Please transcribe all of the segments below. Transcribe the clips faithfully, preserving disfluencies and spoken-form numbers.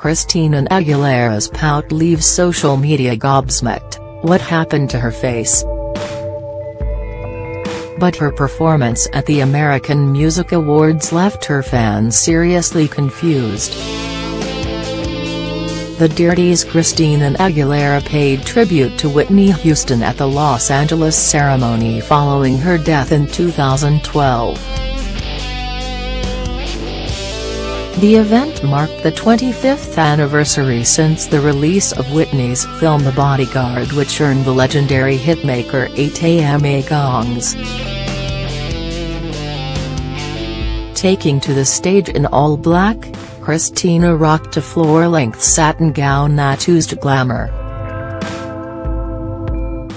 Christina Aguilera's pout leaves social media gobsmacked. What happened to her face? But her performance at the American Music Awards left her fans seriously confused. The Dirty's Christina Aguilera paid tribute to Whitney Houston at the Los Angeles ceremony following her death in two thousand twelve. The event marked the twenty-fifth anniversary since the release of Whitney's film The Bodyguard, which earned the legendary hitmaker eight A M A gongs. Taking to the stage in all black, Christina rocked a floor-length satin gown that oozed glamour.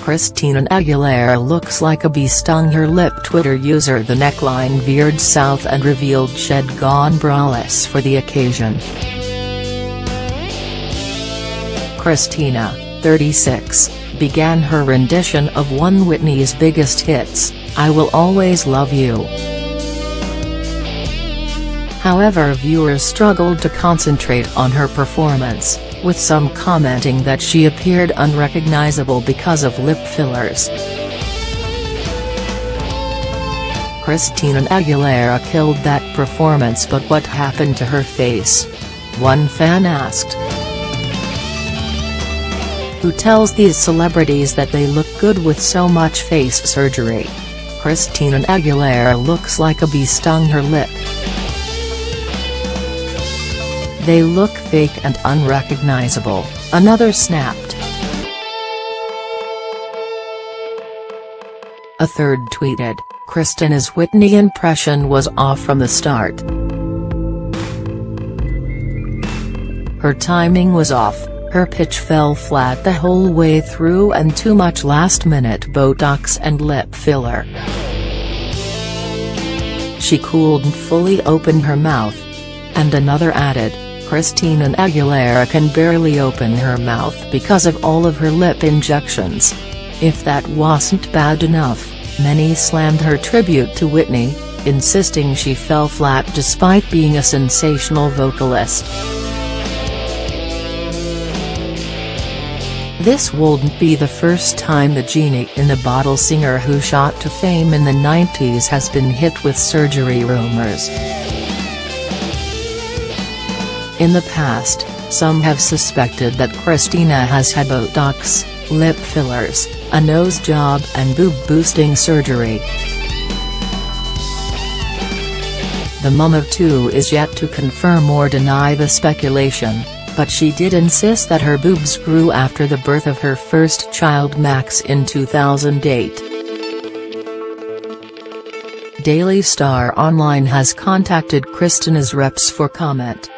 Christina Aguilera looks like a bee stung her lip. Twitter user The Neckline veered south and revealed she'd gone braless for the occasion. Christina, thirty-six, began her rendition of one of Whitney's biggest hits, I Will Always Love You. However, viewers struggled to concentrate on her performance, with some commenting that she appeared unrecognizable because of lip fillers. Christina Aguilera killed that performance, but what happened to her face? One fan asked. Who tells these celebrities that they look good with so much face surgery? Christina Aguilera looks like a bee stung her lip. They look fake and unrecognizable, another snapped. A third tweeted, Christina's Whitney impression was off from the start. Her timing was off, her pitch fell flat the whole way through, and too much last-minute Botox and lip filler. She couldn't fully open her mouth. And another added, Christina Aguilera can barely open her mouth because of all of her lip injections. If that wasn't bad enough, many slammed her tribute to Whitney, insisting she fell flat despite being a sensational vocalist. This wouldn't be the first time the Genie in the Bottle singer, who shot to fame in the nineties, has been hit with surgery rumors. In the past, some have suspected that Christina has had Botox, lip fillers, a nose job and boob-boosting surgery. The mum of two is yet to confirm or deny the speculation, but she did insist that her boobs grew after the birth of her first child Max in two thousand eight. Daily Star Online has contacted Christina's reps for comment.